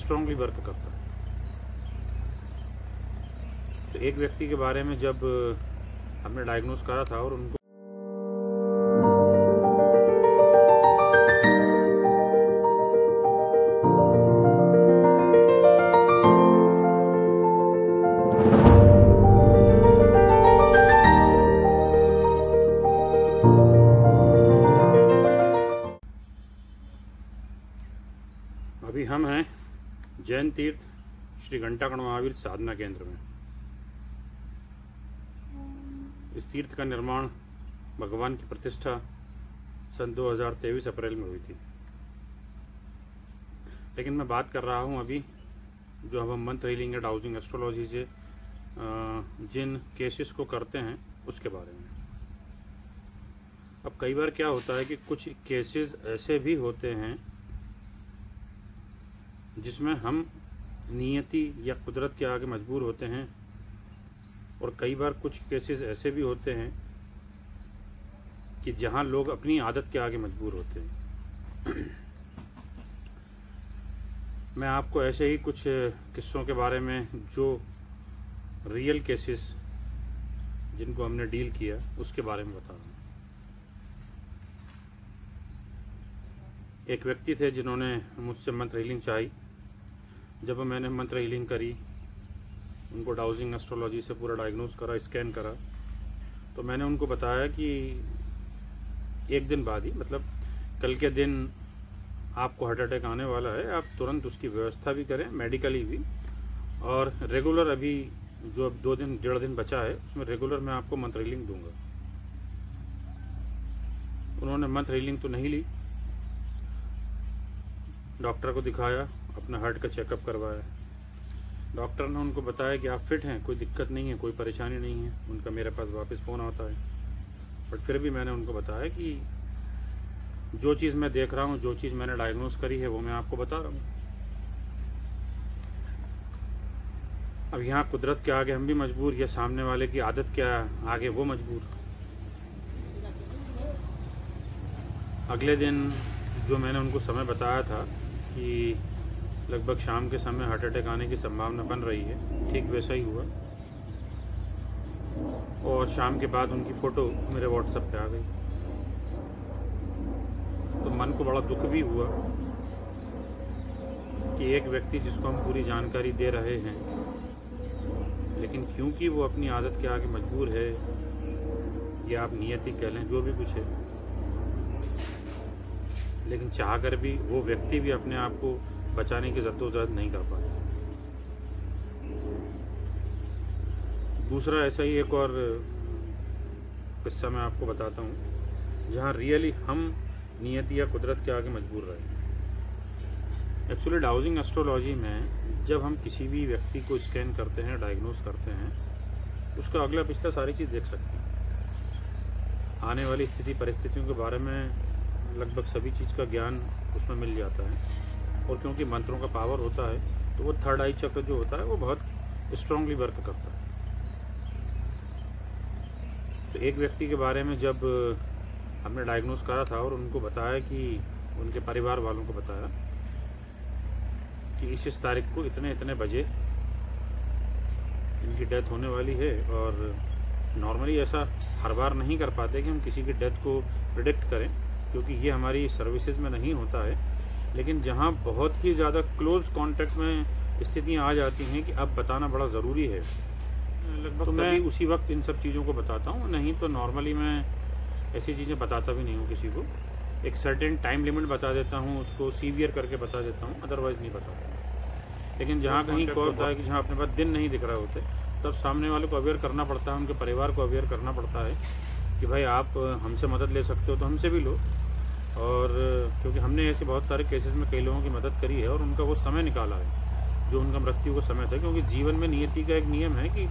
Strongly work करता है। तो एक व्यक्ति के बारे में जब हमने डायग्नोज करा था और उनको अभी हम हैं जैन तीर्थ श्री घंटाकर्ण महावीर साधना केंद्र में। इस तीर्थ का निर्माण भगवान की प्रतिष्ठा सन 2023 अप्रैल में हुई थी। लेकिन मैं बात कर रहा हूं अभी जो हम मंत्र हीलिंग या डाउजिंग एस्ट्रोलॉजी से जिन केसेस को करते हैं उसके बारे में। अब कई बार क्या होता है कि कुछ केसेस ऐसे भी होते हैं जिसमें हम नियति या कुदरत के आगे मजबूर होते हैं, और कई बार कुछ केसेस ऐसे भी होते हैं कि जहां लोग अपनी आदत के आगे मजबूर होते हैं। मैं आपको ऐसे ही कुछ किस्सों के बारे में जो रियल केसेस जिनको हमने डील किया उसके बारे में बता रहा हूँ। एक व्यक्ति थे जिन्होंने मुझसे मंत्र हीलिंग चाही। जब मैंने मंत्र हीलिंग करी, उनको डाउजिंग एस्ट्रोलॉजी से पूरा डायग्नोज करा, स्कैन करा, तो मैंने उनको बताया कि एक दिन बाद ही, मतलब कल के दिन आपको हार्ट अटैक आने वाला है, आप तुरंत उसकी व्यवस्था भी करें मेडिकली भी, और रेगुलर अभी जो अब 2 दिन 1.5 दिन बचा है उसमें रेगुलर मैं आपको मंत्र हीलिंग दूँगा। उन्होंने मंत्र हीलिंग तो नहीं ली, डॉक्टर को दिखाया, अपना हार्ट का चेकअप करवाया। डॉक्टर ने उनको बताया कि आप फिट हैं, कोई दिक्कत नहीं है, कोई परेशानी नहीं है। उनका मेरे पास वापस फ़ोन आता है, बट फिर भी मैंने उनको बताया कि जो चीज़ मैं देख रहा हूँ, जो चीज़ मैंने डायग्नोज करी है वो मैं आपको बता रहा हूँ। अब यहाँ कुदरत के आगे हम भी मजबूर, या सामने वाले की आदत के आगे वो मजबूर। अगले दिन जो मैंने उनको समय बताया था कि लगभग शाम के समय हार्ट अटैक आने की संभावना बन रही है, ठीक वैसा ही हुआ। और शाम के बाद उनकी फ़ोटो मेरे व्हाट्सएप पे आ गई, तो मन को बड़ा दुख भी हुआ कि एक व्यक्ति जिसको हम पूरी जानकारी दे रहे हैं, लेकिन क्योंकि वो अपनी आदत के आगे मजबूर है, या आप नियति कह लें, जो भी कुछ है, लेकिन चाह कर भी वो व्यक्ति भी अपने आप को बचाने की जद्दोजहद नहीं कर पाया। दूसरा ऐसा ही एक और किस्सा मैं आपको बताता हूँ जहाँ रियली हम नियति या कुदरत के आगे मजबूर रहे। एक्चुअली डाउजिंग एस्ट्रोलॉजी में जब हम किसी भी व्यक्ति को स्कैन करते हैं, डायग्नोज करते हैं, उसका अगला पिछला सारी चीज़ देख सकते हैं। आने वाली स्थिति परिस्थितियों के बारे में लगभग सभी चीज़ का ज्ञान उसमें मिल जाता है। और क्योंकि मंत्रों का पावर होता है तो वो थर्ड आई चक्र जो होता है वो बहुत स्ट्रांगली वर्क करता है। तो एक व्यक्ति के बारे में जब हमने डायग्नोज करा था और उनको बताया, कि उनके परिवार वालों को बताया कि इस तारीख को इतने इतने बजे इनकी डेथ होने वाली है, और नॉर्मली ऐसा हर बार नहीं कर पाते कि हम किसी की डेथ को प्रिडिक्ट करें, क्योंकि ये हमारी सर्विसेज में नहीं होता है। लेकिन जहाँ बहुत ही ज़्यादा क्लोज कांटेक्ट में स्थितियाँ आ जाती हैं कि अब बताना बड़ा ज़रूरी है, लगभग तो मैं उसी वक्त इन सब चीज़ों को बताता हूँ, नहीं तो नॉर्मली मैं ऐसी चीज़ें बताता भी नहीं हूँ किसी को। एक सर्टेन टाइम लिमिट बता देता हूँ, उसको सीवियर करके बता देता हूँ, अदरवाइज़ नहीं बताता। लेकिन जहाँ कहीं को होता है कि जहाँ अपने पास दिन नहीं दिख रहा होते, तब सामने वाले को अवेयर करना पड़ता है, उनके परिवार को अवेयर करना पड़ता है कि भाई आप हमसे मदद ले सकते हो तो हमसे भी लो। और क्योंकि हमने ऐसे बहुत सारे केसेस में कई लोगों की मदद करी है और उनका वो समय निकाला है जो उनका मृत्यु का समय था। क्योंकि जीवन में नियति का एक नियम है कि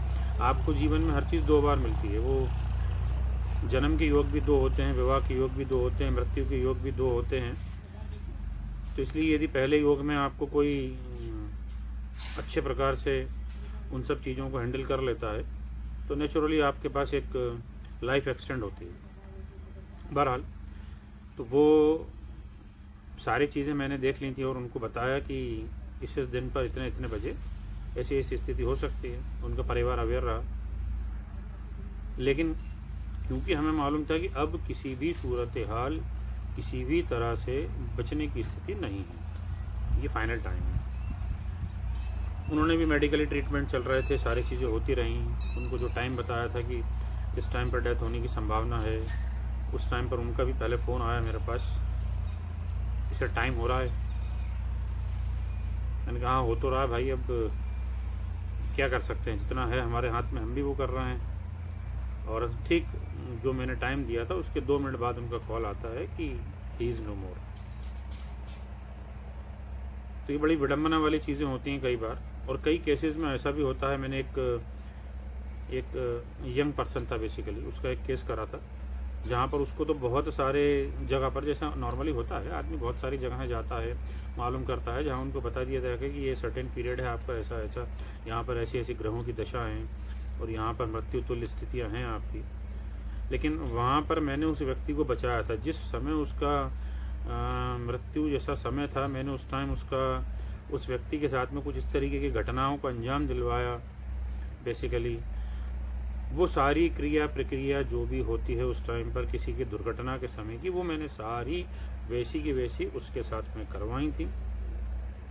आपको जीवन में हर चीज़ 2 बार मिलती है। वो जन्म के योग भी 2 होते हैं, विवाह के योग भी 2 होते हैं, मृत्यु के योग भी 2 होते हैं। तो इसलिए यदि पहले योग में आपको कोई अच्छे प्रकार से उन सब चीज़ों को हैंडल कर लेता है तो नेचुरली आपके पास एक लाइफ एक्सटेंड होती है। बहरहाल तो वो सारी चीज़ें मैंने देख ली थी और उनको बताया कि विशेष दिन पर इतने इतने बजे ऐसी ऐसी स्थिति हो सकती है, उनका परिवार अवेयर रहा। लेकिन क्योंकि हमें मालूम था कि अब किसी भी सूरत हाल किसी भी तरह से बचने की स्थिति नहीं है, ये फाइनल टाइम है। उन्होंने भी मेडिकली ट्रीटमेंट चल रहे थे, सारी चीज़ें होती रहीं। उनको जो टाइम बताया था कि इस टाइम पर डेथ होने की संभावना है, उस टाइम पर उनका भी पहले फ़ोन आया मेरे पास, इससे टाइम हो रहा है। मैंने कहा हो तो रहा है भाई, अब क्या कर सकते हैं, जितना है हमारे हाथ में हम भी वो कर रहे हैं। और ठीक जो मैंने टाइम दिया था उसके 2 मिनट बाद उनका कॉल आता है कि ही इज़ नो मोर। तो ये बड़ी विडम्बना वाली चीज़ें होती हैं कई बार। और कई केसेस में ऐसा भी होता है, मैंने एक यंग पर्सन था बेसिकली, उसका एक केस करा था जहाँ पर उसको तो बहुत सारे जगह पर, जैसा नॉर्मली होता है आदमी बहुत सारी जगह जाता है मालूम करता है, जहाँ उनको बता दिया जाएगा कि ये सर्टेन पीरियड है आपका, ऐसा ऐसा यहाँ पर ऐसी ऐसी ग्रहों की दशा हैं और यहाँ पर मृत्यु तुल्य स्थितियाँ हैं आपकी। लेकिन वहाँ पर मैंने उस व्यक्ति को बचाया था। जिस समय उसका मृत्यु जैसा समय था, मैंने उस टाइम उसका उस व्यक्ति के साथ में कुछ इस तरीके की घटनाओं को अंजाम दिलवाया। बेसिकली वो सारी क्रिया प्रक्रिया जो भी होती है उस टाइम पर किसी की दुर्घटना के समय की, वो मैंने सारी वैसी की वैसी उसके साथ में करवाई थी।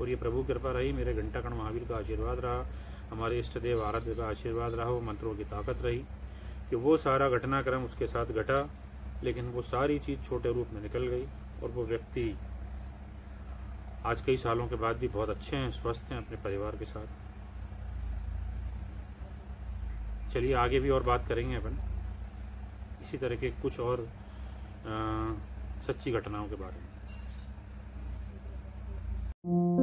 और ये प्रभु कृपा रही, मेरे घंटा कर्ण महावीर का आशीर्वाद रहा, हमारे इष्ट देव आराध्य का आशीर्वाद रहा, वो मंत्रों की ताकत रही कि वो सारा घटनाक्रम उसके साथ घटा। लेकिन वो सारी चीज़ छोटे रूप में निकल गई और वो व्यक्ति आज कई सालों के बाद भी बहुत अच्छे हैं, स्वस्थ हैं अपने परिवार के साथ। चलिए आगे भी और बात करेंगे अपन इसी तरह के कुछ और सच्ची घटनाओं के बारे में।